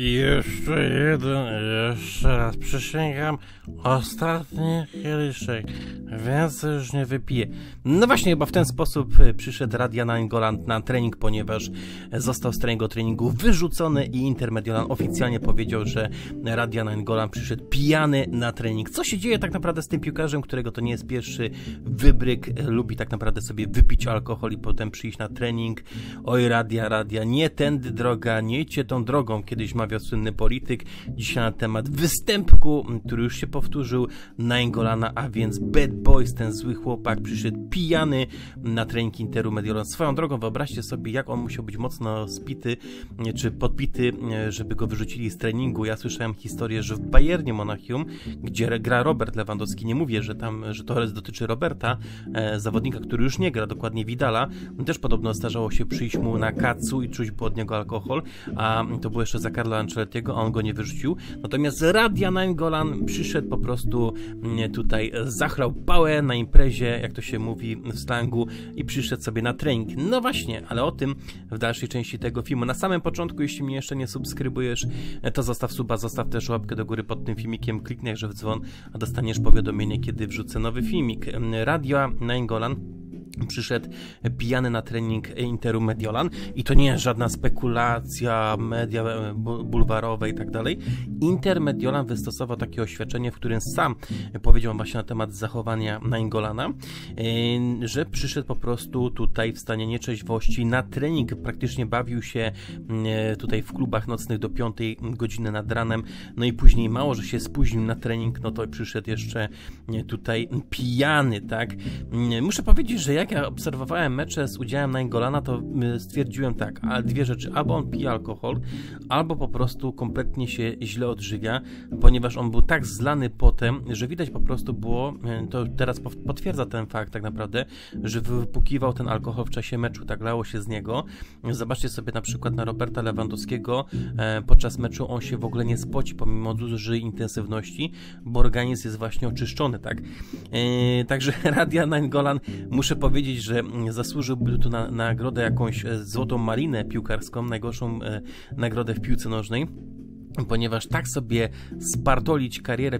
I jeszcze jeden, jeszcze raz przysięgam, ostatni kieliszek, więcej już nie wypiję. No właśnie, chyba w ten sposób przyszedł Radja Nainggolan na trening, ponieważ został z treningu wyrzucony i Inter Mediolan oficjalnie powiedział, że Radja Nainggolan przyszedł pijany na trening. Co się dzieje tak naprawdę z tym piłkarzem, którego to nie jest pierwszy wybryk, lubi tak naprawdę sobie wypić alkohol i potem przyjść na trening. Oj Radja, nie tędy droga, nie idźcie tą drogą, kiedyś mawiał słynny polityk. Dzisiaj na temat występku, który już się powtórzył, Nainggolana, a więc Bad Boys, ten zły chłopak, przyszedł pijany na trening Interu Mediolan. Swoją drogą wyobraźcie sobie, jak on musiał być mocno spity, czy podpity, żeby go wyrzucili z treningu. Ja słyszałem historię, że w Bayernie Monachium, gdzie gra Robert Lewandowski, nie mówię, że to dotyczy Roberta, zawodnika, który już nie gra, dokładnie Widala, też podobno zdarzało się przyjść mu na kacu i czuć od niego alkohol, a to było jeszcze za Carlo Ancelottiego, a on go nie wyrzucił. Natomiast Radja Nainggolan przyszedł po prostu tutaj, zachlał pałę na imprezie, jak to się mówi w slangu, i przyszedł sobie na trening. No właśnie, ale o tym w dalszej części tego filmu. Na samym początku, jeśli mnie jeszcze nie subskrybujesz, to zostaw suba, zostaw też łapkę do góry pod tym filmikiem, kliknij w dzwon, a dostaniesz powiadomienie, kiedy wrzucę nowy filmik. Radja Nainggolan przyszedł pijany na trening Interu Mediolan i to nie jest żadna spekulacja, media bulwarowe i tak dalej. Inter Mediolan wystosował takie oświadczenie, w którym sam powiedział właśnie na temat zachowania Nainggolana, że przyszedł po prostu tutaj w stanie nieczeźwości na trening, praktycznie bawił się tutaj w klubach nocnych do 5 godziny nad ranem, no i później mało, że się spóźnił na trening, no to przyszedł jeszcze tutaj pijany, tak. Muszę powiedzieć, że jak ja obserwowałem mecze z udziałem Nainggolana, to stwierdziłem tak, ale dwie rzeczy, albo on pije alkohol, albo po prostu kompletnie się źle odżywia, ponieważ on był tak zlany potem, że widać po prostu było, to teraz potwierdza ten fakt tak naprawdę, że wypłukiwał ten alkohol w czasie meczu, tak lało się z niego. Zobaczcie sobie na przykład na Roberta Lewandowskiego, podczas meczu on się w ogóle nie spoci, pomimo dużej intensywności, bo organizm jest właśnie oczyszczony, tak. Także Radja Nainggolan, muszę powiedzieć, że zasłużyłby tu na nagrodę jakąś, złotą malinę piłkarską, najgorszą nagrodę w piłce nożnej, ponieważ tak sobie spartolić karierę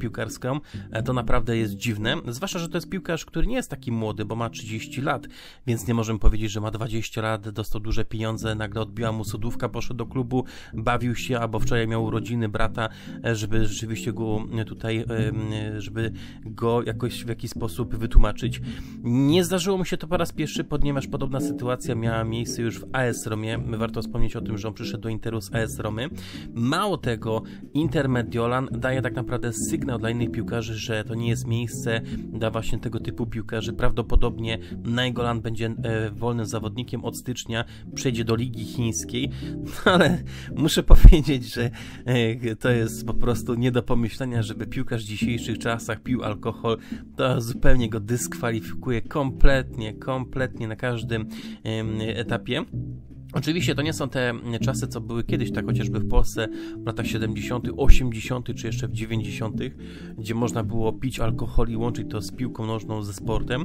piłkarską to naprawdę jest dziwne, zwłaszcza, że to jest piłkarz, który nie jest taki młody, bo ma 30 lat, więc nie możemy powiedzieć, że ma 20 lat, dostał duże pieniądze, nagle odbiła mu sodówka, poszedł do klubu, bawił się, albo wczoraj miał urodziny brata, żeby rzeczywiście go tutaj, żeby go jakoś w jakiś sposób wytłumaczyć. Nie zdarzyło mu się to po raz pierwszy, ponieważ podobna sytuacja miała miejsce już w AS Romie. Warto wspomnieć o tym, że on przyszedł do Interu z AS Romy. Mało tego, Inter Mediolan daje tak naprawdę sygnał dla innych piłkarzy, że to nie jest miejsce dla właśnie tego typu piłkarzy. Prawdopodobnie Nainggolan będzie wolnym zawodnikiem, od stycznia przejdzie do Ligi Chińskiej, no ale muszę powiedzieć, że to jest po prostu nie do pomyślenia, żeby piłkarz w dzisiejszych czasach pił alkohol, to zupełnie go dyskwalifikuje kompletnie na każdym etapie. Oczywiście to nie są te czasy, co były kiedyś, tak chociażby w Polsce w latach 70., 80., czy jeszcze w 90., gdzie można było pić alkohol i łączyć to z piłką nożną, ze sportem,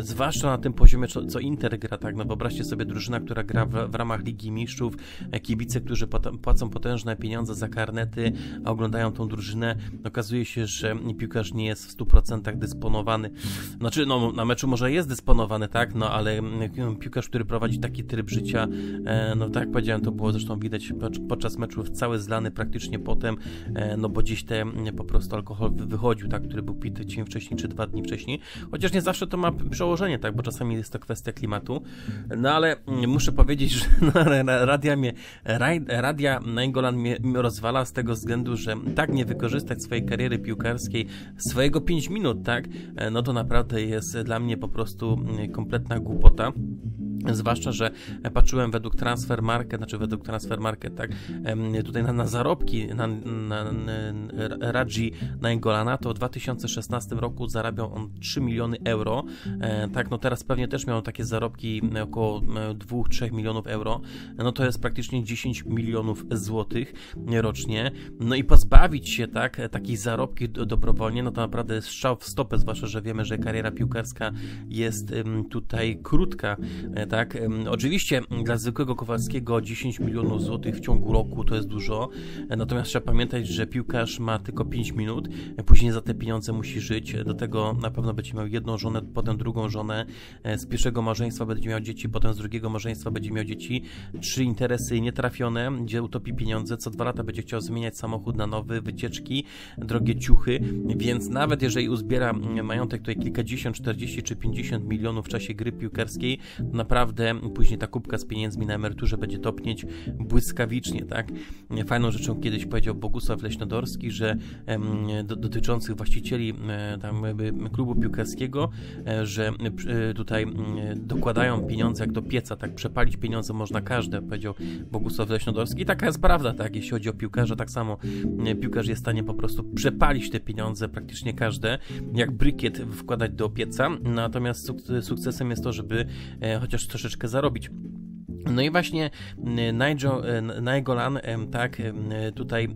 zwłaszcza na tym poziomie, co Inter gra, tak, no wyobraźcie sobie drużyna, która gra w ramach Ligi Mistrzów, kibice, którzy płacą potężne pieniądze za karnety, a oglądają tą drużynę, okazuje się, że piłkarz nie jest w 100% dysponowany, znaczy no na meczu może jest dysponowany, tak, no ale piłkarz, który prowadzi taki tryb życia, no tak jak powiedziałem, to było zresztą widać podczas meczów, cały zlany praktycznie potem, no bo dziś po prostu alkohol wychodził, tak, który był pity dzień wcześniej czy 2 dni wcześniej, chociaż nie zawsze to ma przełożenie, tak, bo czasami jest to kwestia klimatu, no ale muszę powiedzieć, że Radja Nainggolan mnie rozwala z tego względu, że tak nie wykorzystać swojej kariery piłkarskiej, swojego 5 minut, tak, no to naprawdę jest dla mnie po prostu kompletna głupota. Zwłaszcza, że patrzyłem według Transfer Market, tak, tutaj na zarobki Radji Nainggolana, to w 2016 roku zarabiał on 3 miliony euro, tak, no teraz pewnie też miał takie zarobki około 2-3 milionów euro, no to jest praktycznie 10 milionów złotych rocznie, no i pozbawić się, tak, takich zarobki dobrowolnie, no to naprawdę jest strzał w stopę, zwłaszcza, że wiemy, że kariera piłkarska jest tutaj krótka, tak? Oczywiście dla zwykłego Kowalskiego 10 milionów złotych w ciągu roku to jest dużo, natomiast trzeba pamiętać, że piłkarz ma tylko 5 minut, później za te pieniądze musi żyć, do tego na pewno będzie miał jedną żonę, potem drugą żonę, z pierwszego małżeństwa będzie miał dzieci, potem z drugiego małżeństwa będzie miał dzieci, 3 interesy nietrafione, gdzie utopi pieniądze, co 2 lata będzie chciał zmieniać samochód na nowy, wycieczki, drogie ciuchy, więc nawet jeżeli uzbiera majątek tutaj kilkadziesiąt, 40 czy 50 milionów w czasie gry piłkarskiej, naprawdę później ta kubka z pieniędzmi na emeryturze będzie topnieć błyskawicznie, tak? Fajną rzeczą kiedyś powiedział Bogusław Leśnodorski, że dotyczących właścicieli tam klubu piłkarskiego, że tutaj dokładają pieniądze jak do pieca, tak? Przepalić pieniądze można każde, powiedział Bogusław Leśnodorski. I taka jest prawda, tak? Jeśli chodzi o piłkarza, tak samo piłkarz jest w stanie po prostu przepalić te pieniądze, praktycznie każde, jak brykiet wkładać do pieca, natomiast sukcesem jest to, żeby chociaż troszeczkę zarobić. No i właśnie Nainggolan, tak, tutaj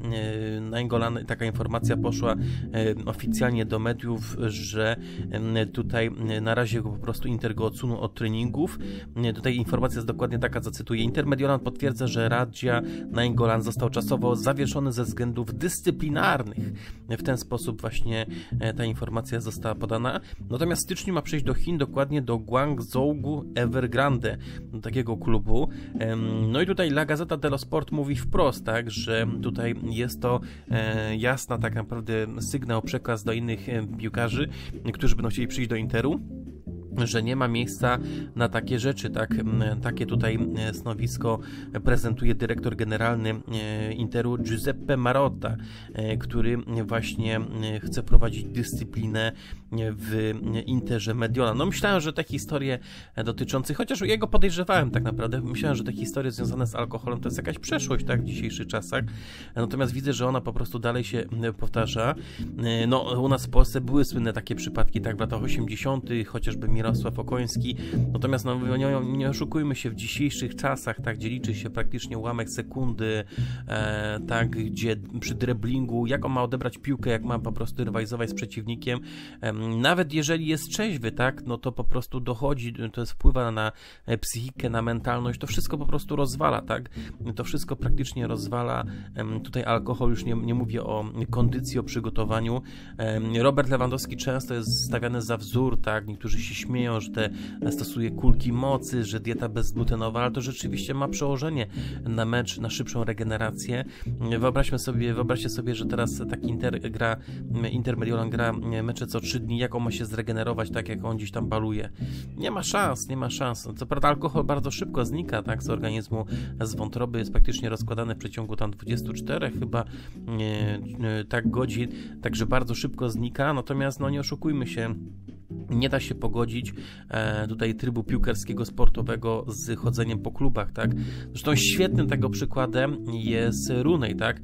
Nainggolan, taka informacja poszła oficjalnie do mediów, że tutaj na razie po prostu Inter go odsunął od treningów. Tutaj informacja jest dokładnie taka, zacytuję. Inter Mediolan potwierdza, że Radja Nainggolan został czasowo zawieszony ze względów dyscyplinarnych. W ten sposób właśnie ta informacja została podana. Natomiast w styczniu ma przejść do Chin, dokładnie do Guangzhou Evergrande, do takiego klubu. No i tutaj La Gazzetta dello Sport mówi wprost, tak, że tutaj jest to jasna tak naprawdę sygnał, przekaz do innych piłkarzy, którzy będą chcieli przyjść do Interu, że nie ma miejsca na takie rzeczy, tak? Takie tutaj stanowisko prezentuje dyrektor generalny Interu Giuseppe Marotta, który właśnie chce prowadzić dyscyplinę w Interze Mediolan. No myślałem, że te historie dotyczące, chociaż jego podejrzewałem tak naprawdę, myślałem, że te historie związane z alkoholem to jest jakaś przeszłość, tak? W dzisiejszych czasach. Natomiast widzę, że ona po prostu dalej się powtarza. No u nas w Polsce były słynne takie przypadki, tak? W latach 80., chociażby Jarosław Okoński, natomiast no, nie oszukujmy się, w dzisiejszych czasach, tak, gdzie liczy się praktycznie ułamek sekundy, tak, gdzie przy driblingu, jak on ma odebrać piłkę, jak ma po prostu rywalizować z przeciwnikiem, nawet jeżeli jest trzeźwy, tak, no to po prostu dochodzi, to jest, wpływa na psychikę, na mentalność, to wszystko po prostu rozwala, tak, to wszystko praktycznie rozwala, tutaj alkohol, już nie mówię o kondycji, o przygotowaniu. Robert Lewandowski często jest stawiany za wzór, tak, niektórzy się śmieją, że stosuje kulki mocy, że dieta bezglutenowa, ale to rzeczywiście ma przełożenie na mecz, na szybszą regenerację. Wyobraźcie sobie, że teraz taki Inter Mediolan gra mecze co 3 dni, jak on ma się zregenerować, tak jak on gdzieś tam baluje. Nie ma szans. Co prawda alkohol bardzo szybko znika, tak, z organizmu, z wątroby, jest praktycznie rozkładany w przeciągu tam 24 chyba tak godzin, także bardzo szybko znika, natomiast no nie oszukujmy się, nie da się pogodzić tutaj trybu piłkarskiego, sportowego z chodzeniem po klubach, tak? Zresztą świetnym tego przykładem jest Runej, tak?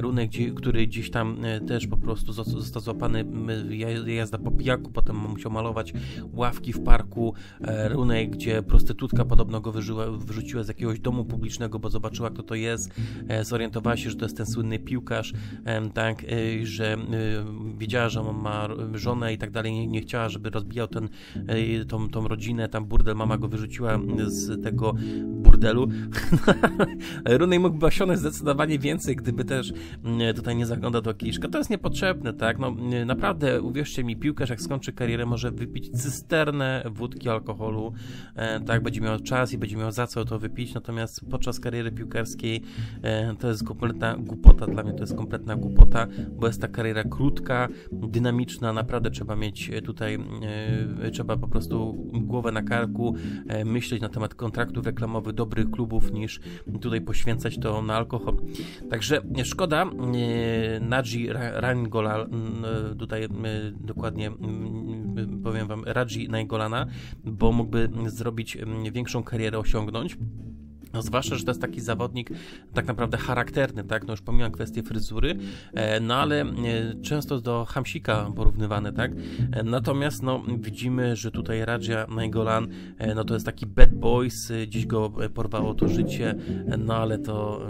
Runej, który gdzieś tam też po prostu został złapany, jazda po pijaku, potem musiał malować ławki w parku. Runej, gdzie prostytutka podobno go wyrzuciła z jakiegoś domu publicznego, bo zobaczyła, kto to jest, zorientowała się, że to jest ten słynny piłkarz, tak? Że wiedziała, że on ma żonę i tak dalej, nie chciała, żeby rozbijał tą rodzinę, tam burdel, mama go wyrzuciła z tego burdelu. Runej mógłby osiągnąć zdecydowanie więcej, gdyby też tutaj nie zaglądał do kieliszka. To jest niepotrzebne, tak? No, naprawdę, uwierzcie mi, piłkarz jak skończy karierę, może wypić cysternę wódki, alkoholu, tak? Będzie miał czas i będzie miał za co to wypić, natomiast podczas kariery piłkarskiej to jest kompletna głupota, dla mnie to jest kompletna głupota, bo jest ta kariera krótka, dynamiczna, naprawdę trzeba mieć tutaj trzeba po prostu głowę na karku, myśleć na temat kontraktów reklamowych, dobrych klubów, niż tutaj poświęcać to na alkohol. Także szkoda, Radji Nainggolana, bo mógłby zrobić większą karierę, osiągnąć. No, zwłaszcza, że to jest taki zawodnik tak naprawdę charakterny, tak? No już pomijam kwestię fryzury, no ale często do Hamsika porównywany, tak? Natomiast no, widzimy, że tutaj Radja Nainggolan, no to jest taki bad boys, gdzieś go porwało to życie, no ale to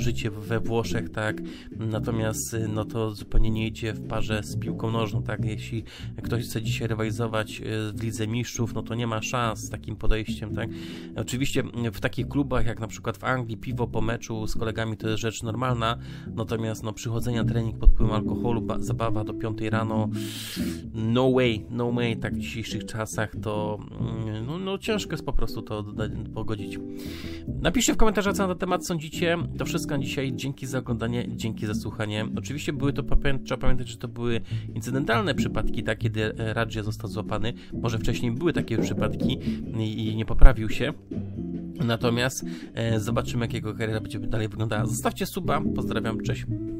życie we Włoszech, tak? Natomiast no to zupełnie nie idzie w parze z piłką nożną, tak? Jeśli ktoś chce dzisiaj rywalizować w Lidze Mistrzów, no to nie ma szans z takim podejściem, tak? Oczywiście w takich klubach jak na przykład w Anglii piwo po meczu z kolegami to jest rzecz normalna, natomiast no, przychodzenia trening pod wpływem alkoholu, zabawa do 5 rano, no way, tak w dzisiejszych czasach to no ciężko jest po prostu to pogodzić. Napiszcie w komentarzach, co na ten temat sądzicie. To wszystko na dzisiaj, dzięki za oglądanie, dzięki za słuchanie. Oczywiście trzeba pamiętać, że to były incydentalne przypadki, tak, kiedy Radja został złapany, może wcześniej były takie przypadki i nie poprawił się. Natomiast zobaczymy, jak jego kariera będzie dalej wyglądała. Zostawcie suba, pozdrawiam, cześć.